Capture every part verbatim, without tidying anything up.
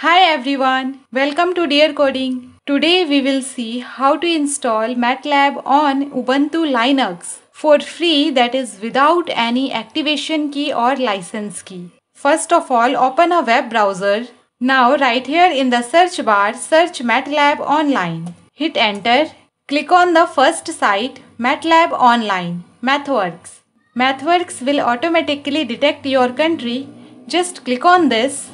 Hi everyone, welcome to Dear Coding. Today we will see how to install MATLAB on Ubuntu Linux for free, that is without any activation key or license key. First of all, open a web browser. Now right here in the search bar, search MATLAB online. Hit enter. Click on the first site, MATLAB online, MathWorks. MathWorks will automatically detect your country. Just click on this.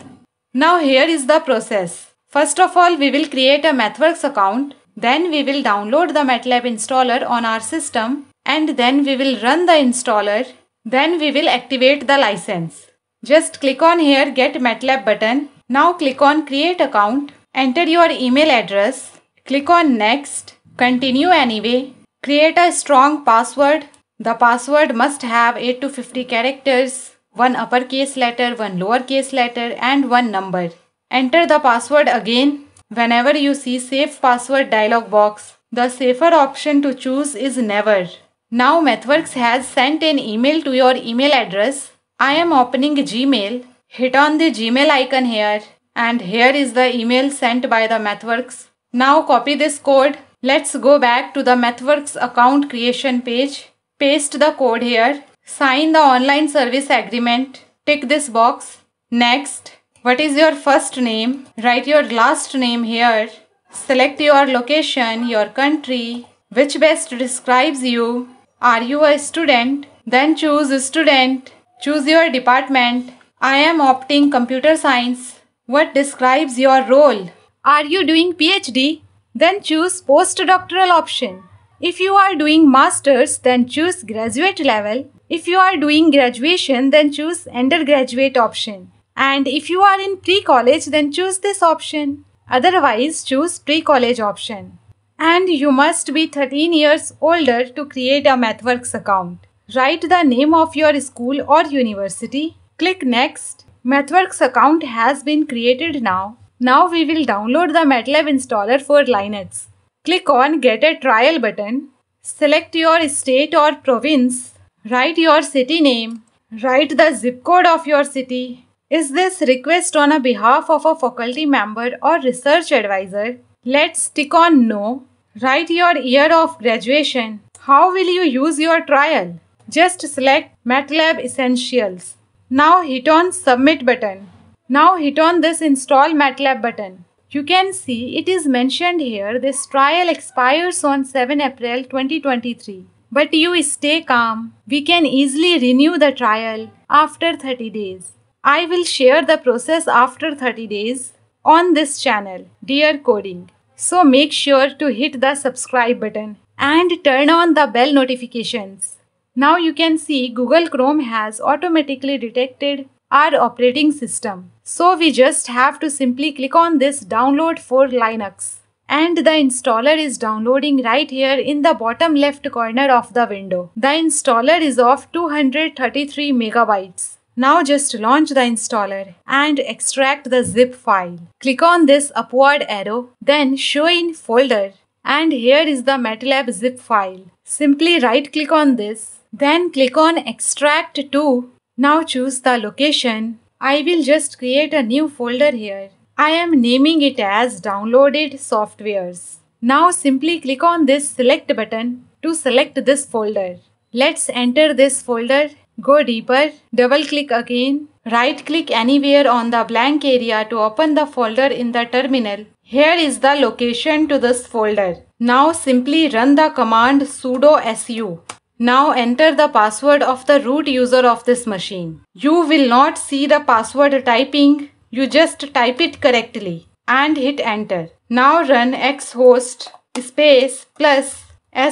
Now here is the process. First of all, we will create a MathWorks account. Then we will download the MATLAB installer on our system. And then we will run the installer. Then we will activate the license. Just click on here Get MATLAB button. Now click on Create Account. Enter your email address. Click on Next. Continue anyway. Create a strong password. The password must have eight to fifty characters. One uppercase letter, one lowercase letter and one number. Enter the password again. Whenever you see Save Password dialog box, the safer option to choose is Never. Now MathWorks has sent an email to your email address. I am opening Gmail. Hit on the Gmail icon here. And here is the email sent by the MathWorks. Now copy this code. Let's go back to the MathWorks account creation page. Paste the code here. Sign the online service agreement. Tick this box. Next. What is your first name? Write your last name here. Select your location, your country, which best describes you. Are you a student? Then choose student. Choose your department. I am opting computer science. What describes your role? Are you doing PhD? Then choose postdoctoral option. If you are doing masters, then choose graduate level. If you are doing graduation, then choose undergraduate option. And if you are in pre-college, then choose this option. Otherwise, choose pre-college option. And you must be thirteen years older to create a MathWorks account. Write the name of your school or university. Click Next. MathWorks account has been created now. Now we will download the MATLAB installer for Linux. Click on Get a Trial button. Select your state or province. Write your city name. Write the zip code of your city. Is this request on a behalf of a faculty member or research advisor? Let's tick on No. Write your year of graduation. How will you use your trial? Just select MATLAB Essentials. Now hit on Submit button. Now hit on this Install MATLAB button. You can see it is mentioned here this trial expires on seventh April twenty twenty-three. But you stay calm. We can easily renew the trial after thirty days. I will share the process after thirty days on this channel, Dear Coding. So make sure to hit the subscribe button and turn on the bell notifications. Now you can see Google Chrome has automatically detected our operating system. So we just have to simply click on this Download for Linux. And the installer is downloading right here in the bottom left corner of the window. The installer is of two hundred thirty-three megabytes. Now just launch the installer and extract the zip file. Click on this upward arrow, then Show in folder. And here is the MATLAB zip file. Simply right click on this, then click on Extract to. Now choose the location. I will just create a new folder here. I am naming it as Downloaded Softwares. Now simply click on this Select button to select this folder. Let's enter this folder. Go deeper. Double click again. Right click anywhere on the blank area to open the folder in the terminal. Here is the location to this folder. Now simply run the command sudo su. Now enter the password of the root user of this machine. You will not see the password typing. You just type it correctly and hit enter. Now run xhost space plus si,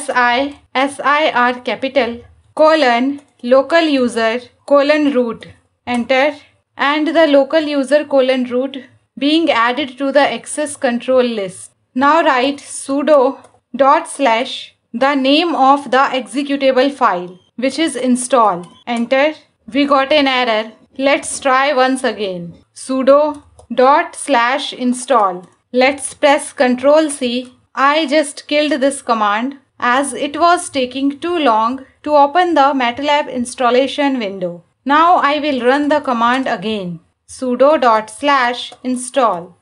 sir capital, colon, local user, colon root. Enter. And the local user colon root being added to the access control list. Now write sudo dot slash the name of the executable file, which is install. Enter. We got an error. Let's try once again. Sudo dot slash install. Let's press Ctrl C. I just killed this command as it was taking too long to open the MATLAB installation window. Now I will run the command again. Sudo dot slash install.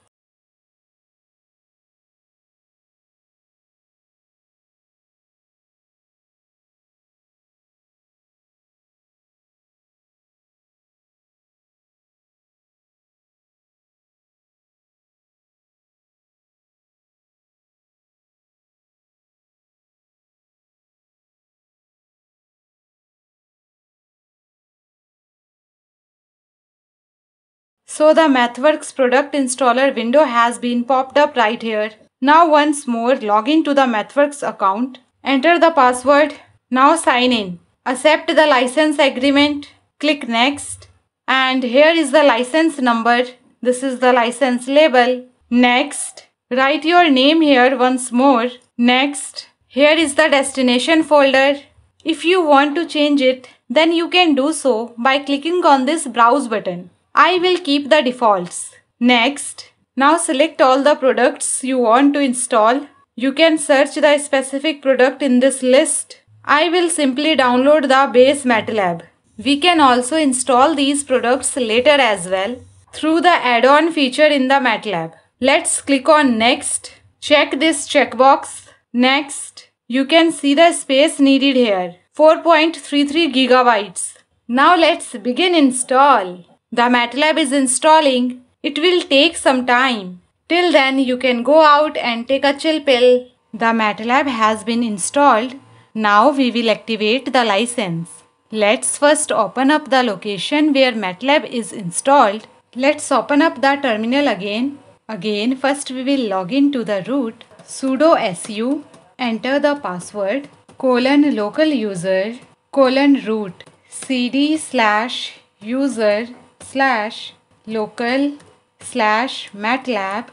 So the MathWorks product installer window has been popped up right here. Now once more log in to the MathWorks account, enter the password, now sign in, accept the license agreement, click next, and here is the license number, this is the license label, next, write your name here once more, next, here is the destination folder. If you want to change it, then you can do so by clicking on this browse button. I will keep the defaults. Next. Now select all the products you want to install. You can search the specific product in this list. I will simply download the base MATLAB. We can also install these products later as well through the add-on feature in the MATLAB. Let's click on Next. Check this checkbox. Next. You can see the space needed here, four point three three gigabytes. Now let's begin install. The MATLAB is installing. It will take some time. Till then you can go out and take a chill pill. The MATLAB has been installed. Now we will activate the license. Let's first open up the location where MATLAB is installed. Let's open up the terminal again. Again, first we will log in to the root, sudo su, enter the password, colon local user, colon root, cd slash user slash local slash MATLAB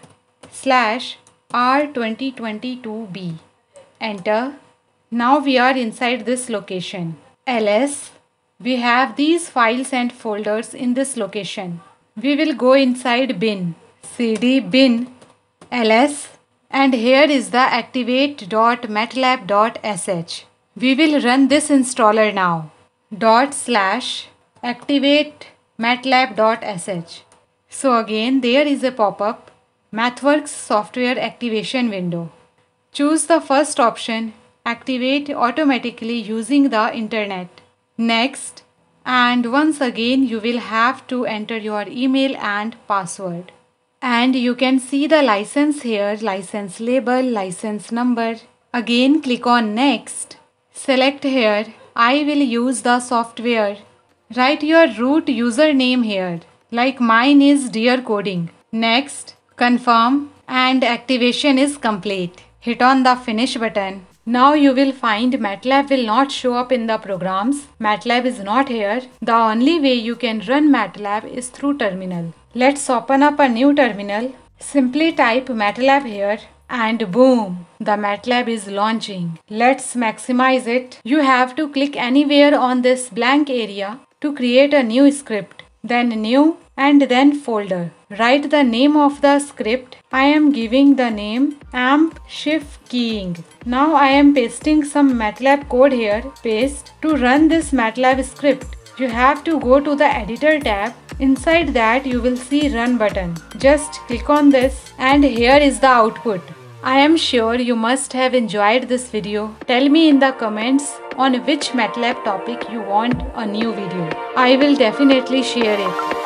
slash R twenty twenty-two B. Enter. Now we are inside this location. Ls. We have these files and folders in this location. We will go inside bin. Cd bin. Ls. And here is the activate dot matlab dot s h. We will run this installer now. Dot slash activate matlab dot s h. So again there is a pop-up, MathWorks software activation window. Choose the first option, activate automatically using the internet. Next, and once again you will have to enter your email and password. And you can see the license here, license label, license number. Again click on next. Select here, I will use the software. Write your root username here, like mine is Dear Coding. Next, confirm, and activation is complete. Hit on the finish button. Now you will find MATLAB will not show up in the programs. MATLAB is not here. The only way you can run MATLAB is through terminal. Let's open up a new terminal. Simply type MATLAB here. And boom, the MATLAB is launching. Let's maximize it. You have to click anywhere on this blank area to create a new script. Then new and then folder. Write the name of the script. I am giving the name amp shift keying. Now I am pasting some MATLAB code here. Paste. To run this MATLAB script, you have to go to the editor tab. Inside that you will see run button. Just click on this and here is the output. I am sure you must have enjoyed this video. Tell me in the comments on which MATLAB topic you want a new video. I will definitely share it.